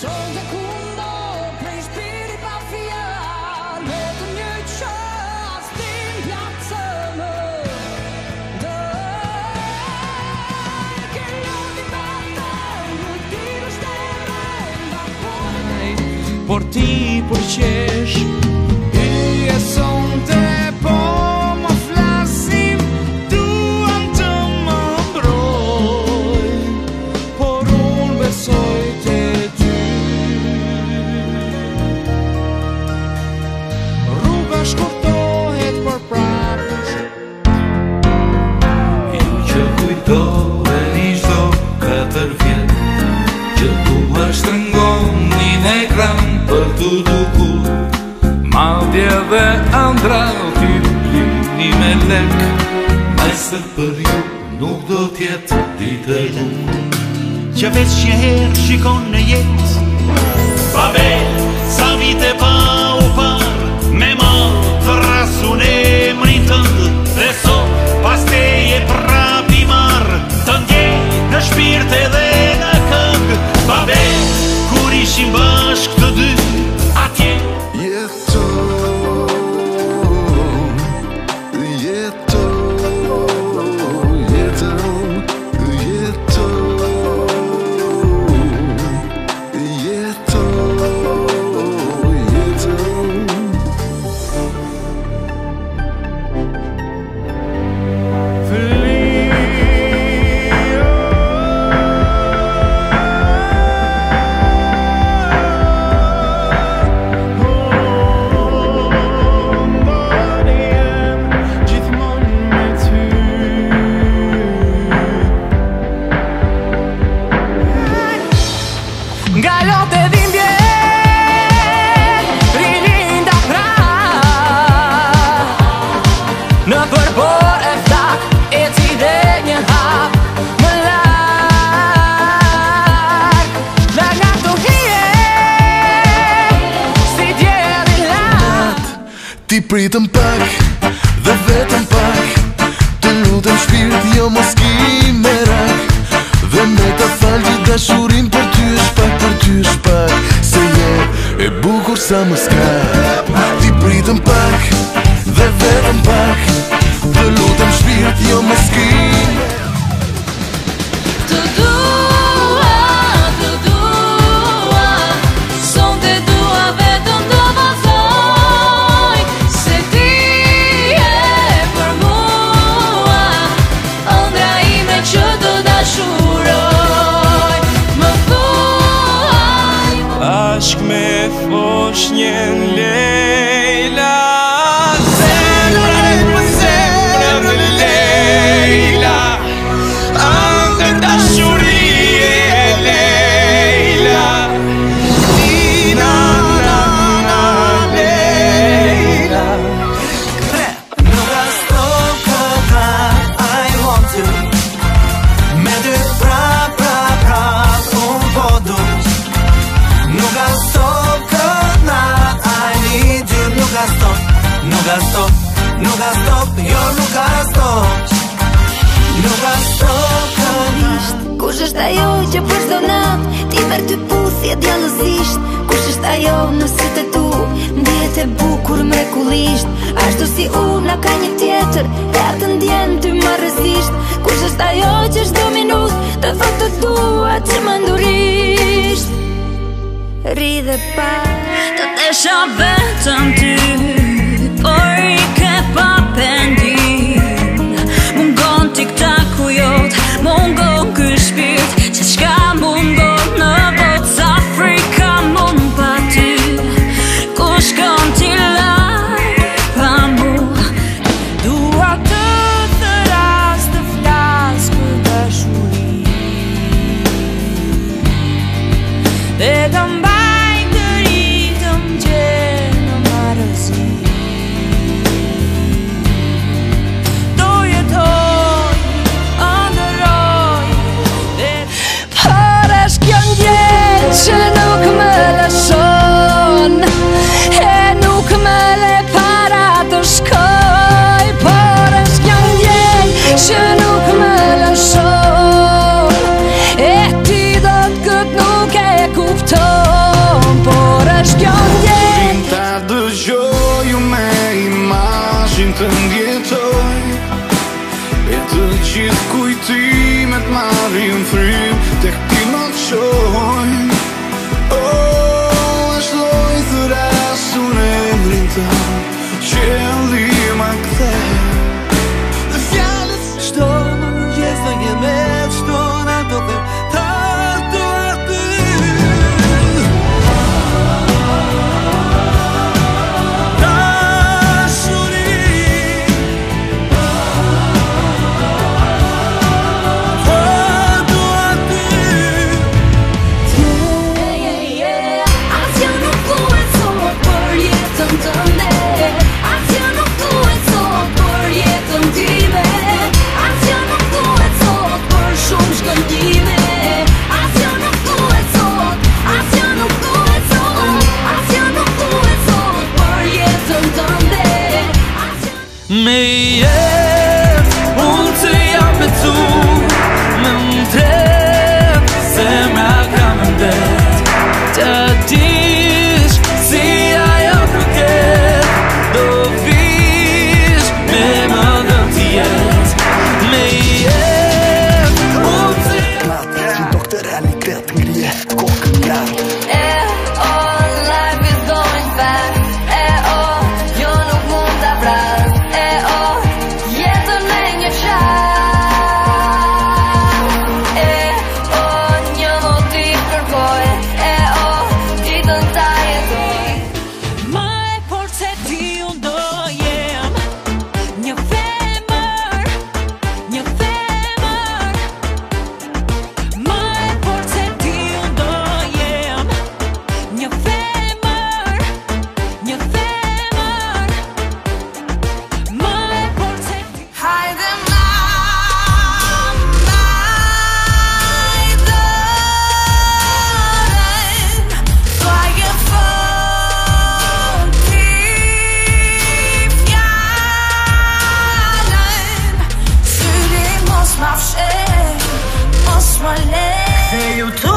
Sonde kundo prej shpiri pa fjalë, vetëm një qas tim plakcëmë dërë. Ke lodi bata, në ti vështërën da përnej, por ti përqesh. Ilje sonde po më flasim, duan të më mbroj, por unë besoj te ty. Rruga shkurtohet për prapës, ju që kujdoveni çdo 4 vjet, që tu më shtrëngoni në ekran për t'u dukur. Madje dhe andra t'i plini me lek, nëse për ju nuk do t'jetë ditë e bukur, që veç një herë shikon në jetë. Pa vet, sa vite pa u par, me madhë të rasun e mri tëndë, dhe sot pas teje prap i marë, të ndjej në shpirte dhe në këngë. Pa vet, kur ishim bashkë të dy, atje ti pritëm pak, dhe vetëm pak, të lutem shpirt, jo mos ki me rak, dhe me ta fal gjithë dashurin për ty është pak, për ty është pak, se je e bukur sa më skap. Ti pritëm pak, dhe vetëm pak, të lutem shpirt, jo mos ki me rak. Ashk me thosh një Lejla, zemrën për zemrën Lejla, andër dashurie Lejla, tina nana Lejla. Nuk as to këta I want to, me dy prap unë po du. Nuk as stop këtë na, I need you. Nuk as stop, nuk as stop, nuk as stop, jo nuk as stop. Nuk as stop këtë na. Kush është ajo që për çdo nat ti merr ty puthje djallësisht? Kush është ajo në sytë tu, ndihet e bukur mrekullisht? Ashtu si una ka një tjetër, e atë ndjen ty marrësisht. Kush është ajo që çdo minut të thot të dua që mandurisht? Ri dhe pa të t'esha vetëm ty, por i ke pa pendim. Mungon t'i këta ku jot, mungon ky shpirt, që shka mungon në botë, sa frika mund pa ty. Ku shkon t'i laj pa mu, dua të thëras të flas për dashuri, dhe të mbaj Kujtimet marim frim, tek ti më qojnë. O, është loj thëras unë e mrin ta, qëllima këthe. Dhe fjallet qdo më mëngjes dhe një me qdo në do dhe ta do aty. Me jet, unë të jam betu, me mdet, se mra ka me mdet. Të dish, si ajo përket, do vish, me më dhe t'i jet. Me jet, unë të jam betu. Ma të që do këtë realitet ngrijet, ko këtë jarë. Hey, you too.